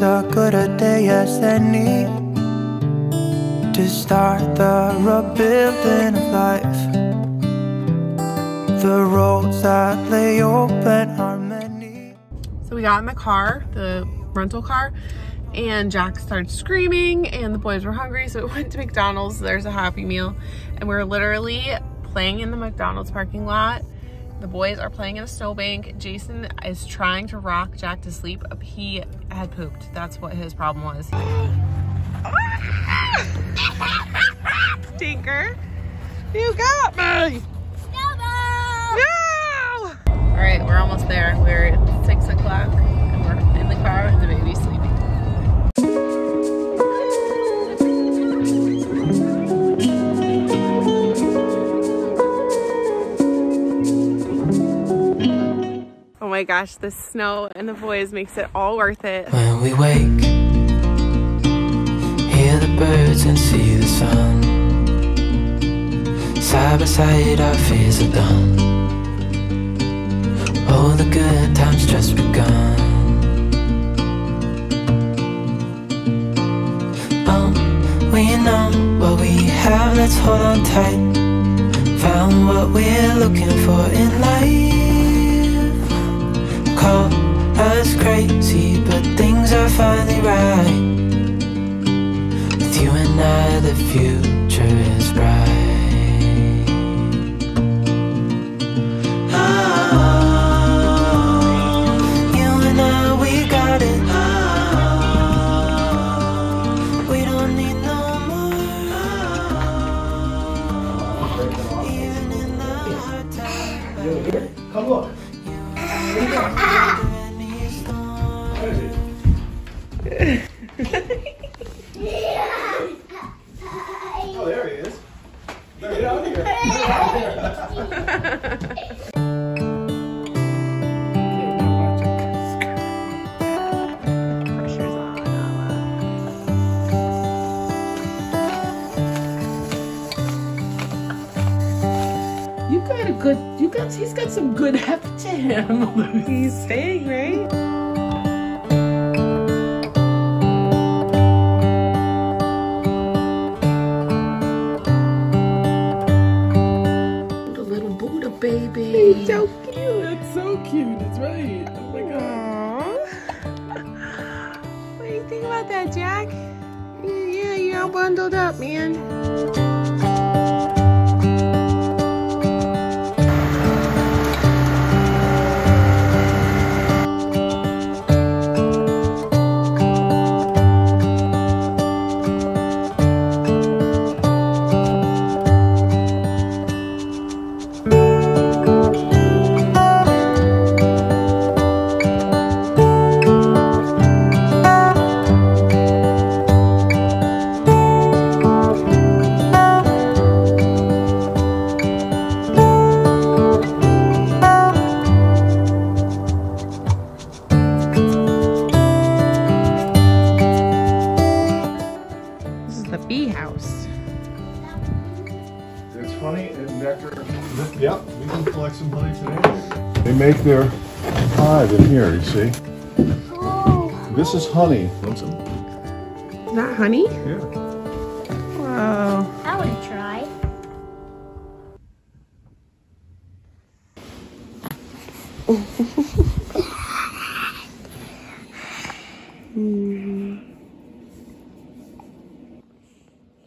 so good a day as any to start the rebuilding of life. The roads that lay open are many. So we got in the car, the rental car, and Jack started screaming and the boys were hungry, so we went to McDonald's. There's a Happy Meal and we're literally playing in the McDonald's parking lot. The boys are playing in a snowbank. Jason is trying to rock Jack to sleep. He had pooped. That's what his problem was. Stinker, you got me. No! All right, we're almost there. We're at 6 o'clock and we're in the car and the baby's sleeping. Oh my gosh, the snow and the boys makes it all worth it. When we wake, hear the birds and see the sun. Side by side our fears are done. All the good times just begun. Oh, we know what we have, let's hold on tight. Found what we're looking for in life. Call us crazy, but things are finally right. With you and I, the future is bright. Oh, you and I, we got it. Oh, we don't need no more. Oh, even in the hard times. Come on. Oh, there he is. There, get out of here. Pressure's on. You got a good, he's got some good heft to him. He's staying, right? So cute. That's so cute. That's right. Oh my god. Aww. What do you think about that, Jack? Yeah, you're all bundled up, man. Yep, we can collect some money today. They make their hive in here, you see. Oh. This is honey. Is that honey? Yeah. Wow. I want to try.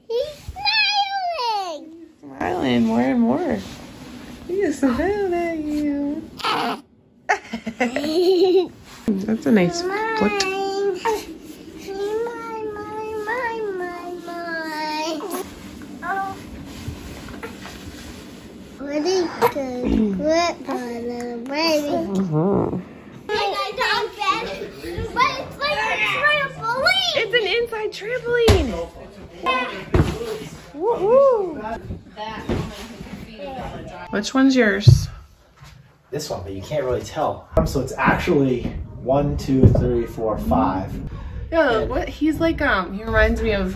He's smiling. Smiling more and more. He just smiled at you. That's a nice look. Oh. Really good grip on the baby. It's like a trampoline. It's an inside trampoline. Woohoo! Which one's yours? This one, but you can't really tell. So it's actually 1, 2, 3, 4, 5. Yeah, and what he's like, he reminds me of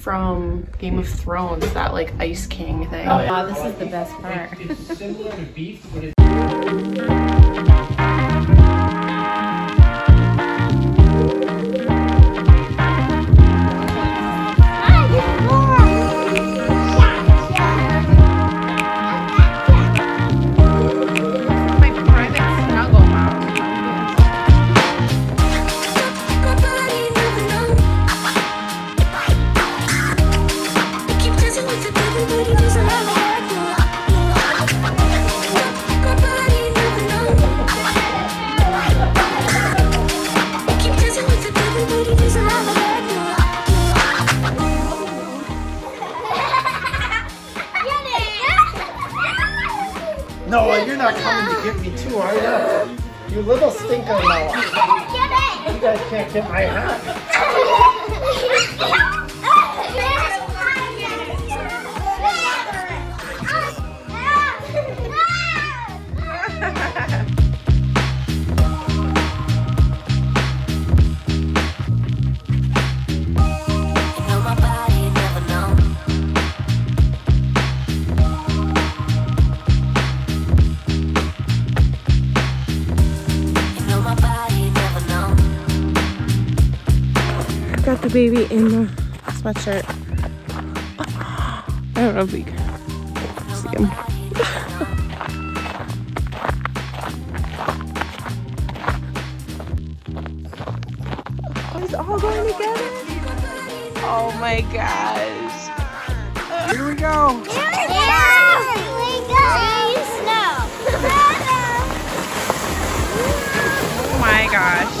from Game of Thrones, that like Ice King thing. Oh, yeah. Wow, this is the best part. It's similar to beef, but it's No, you're not coming to get me too, are you? You little stinker! You guys can't get my hat. Got the baby in the sweatshirt. I don't know if we can see him. Oh, he's all going together. Oh my gosh. Here we go. Oh my gosh.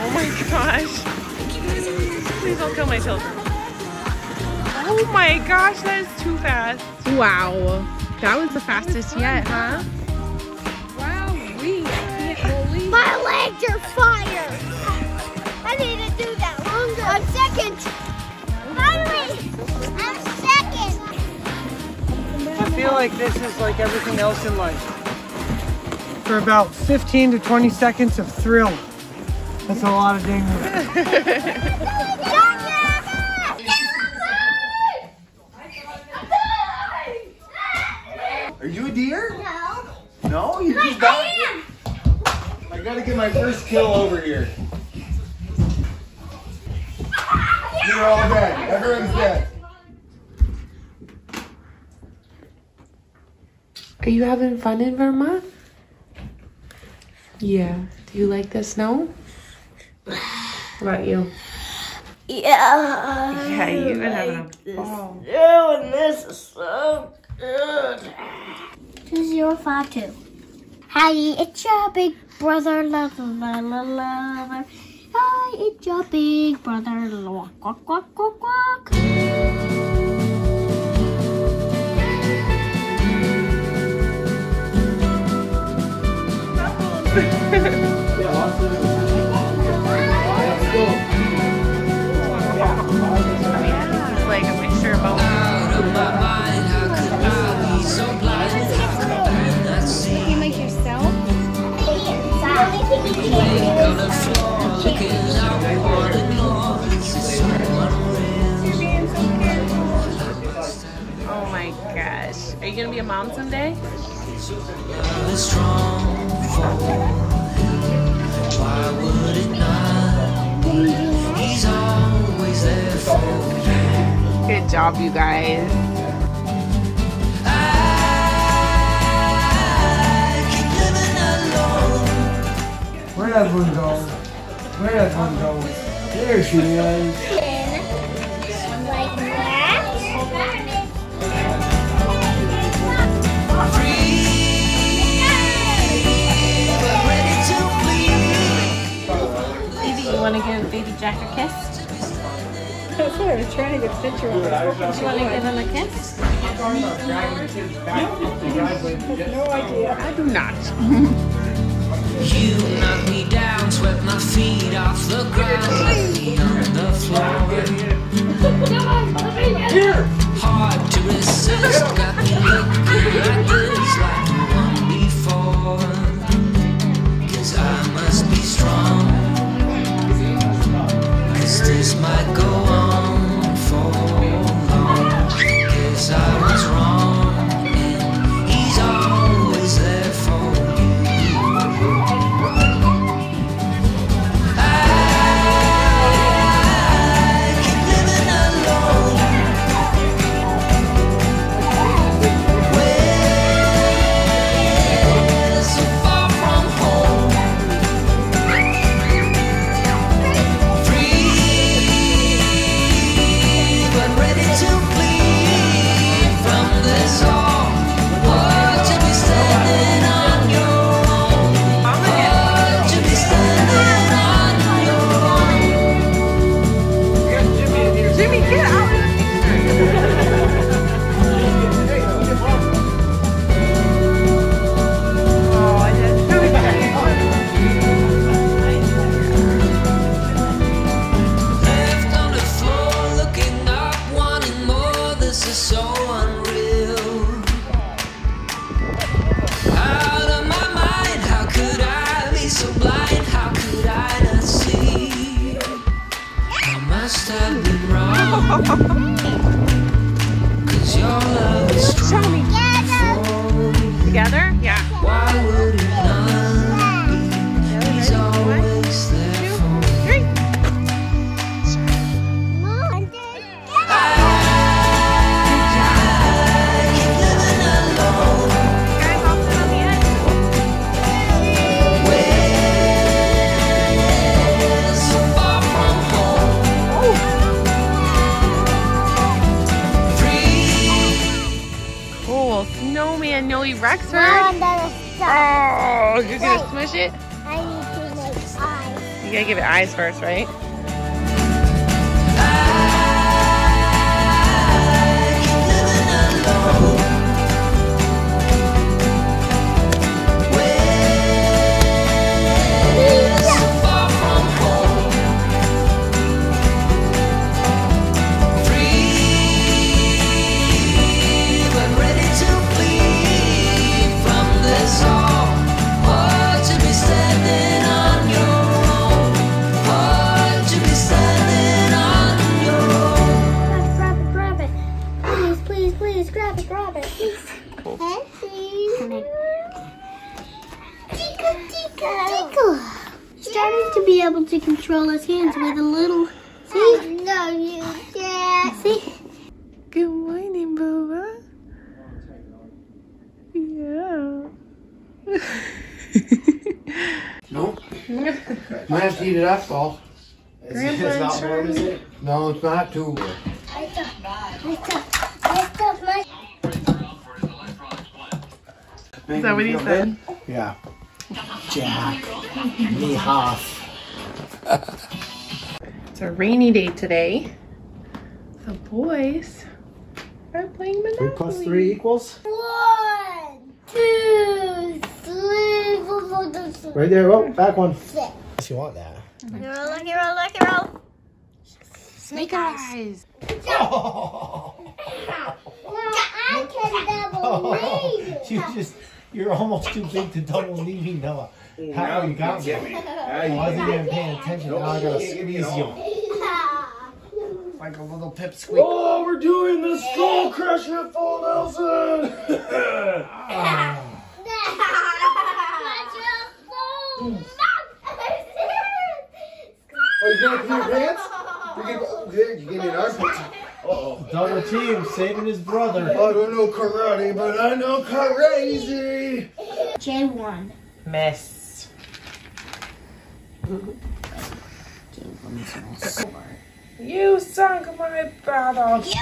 Oh my gosh. Please don't kill my children. Oh my gosh, that is too fast. Wow. That was the fastest yet, huh? Wow, we can't believe it. My legs are fired. I need to do that longer. I'm second. Hurry. I'm second. I feel like this is like everything else in life. For about 15 to 20 seconds of thrill. That's a lot of dang. Are you a deer? No. No? You just got it? I gotta get my first kill over here. You're all dead. Everyone's dead. Are you having fun in Vermont? Yeah. Do you like the snow? What about you? Yeah. Yeah, you've been having a ball. Oh, and this is so good. 2052. Hi, it's your big brother. La la la la. Hi, it's your big brother. Walk, walk, walk, walk, walk. This is like a picture of a. Oh my gosh. Are you gonna be a mom someday? Why would it not be? He's always there for you. Good job, you guys. Where does one go? Where does one go? There she is. Like that? Baby, you want to give baby Jack a kiss? That's what I was trying to get a picture of. Do you want to give him a kiss? No idea. I do not. You knocked me down, swept my feet off the ground, left me on the floor. Hard to resist, got me looking at this like the one before. 'Cause I must be strong, 'cause this might go on for long. 'Cause I was wrong. Wait. No, man, no, Rexford. I'm gonna stop. Oh, you're gonna smush it? I need to make eyes. You gotta give it eyes first, right? To control his hands with a little. See? No, you can't. See? Good morning, Bubba. Yeah. Nope. Might have to eat it up, Paul. It's not warm, is it? No, it's not too warm. Is that what he said? Yeah. Jack. Me half. It's a rainy day today. The boys are playing Monopoly. 3 + 3 = 1. 1, 2, 3, 4, 5, 6. Right there, oh, back one. 6. If you want that. Lucky roll, lucky roll, lucky roll. Snake eyes. Oh. I can double knee. Oh. You're almost too big to double knee me, Noah. How you got me? I wasn't even paying attention. Now I gotta squeeze you. Like a little pipsqueak. Oh, we're doing the skull crush at Full Nelson! Oh, you gotta pee your pants? You gave me an armpit. Uh-oh. Double team, saving his brother. I don't know karate, but I know crazy. J1. Mess. You sunk my brother. Yes.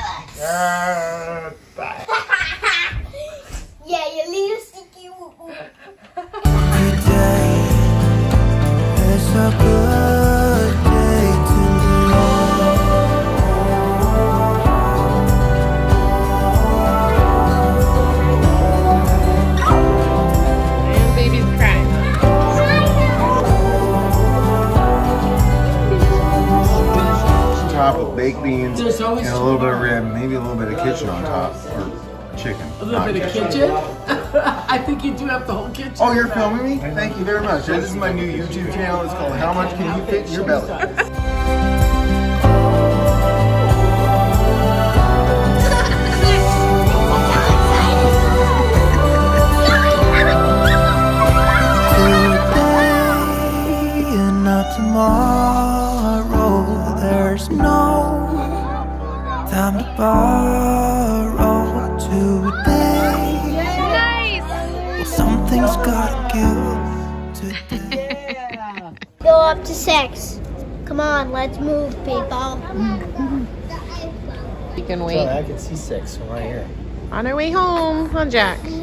Bye. Yeah, you little sticky woo woo. Every day is a good day to live. And baby's crying. Top with baked beans and a little bit of rib, maybe a little bit of kitchen on top, or chicken. A little bit of kitchen? I think you do have the whole kitchen. Oh, you're filming me? Thank you very much. This is my new YouTube channel. It's called How Much Can You Fit in Your Belly? Time to borrow today. Nice. Well, something's gotta give today. Go up to 6. Come on, let's move, people. You can wait. So I can see 6 from right here. On our way home, huh, Jack?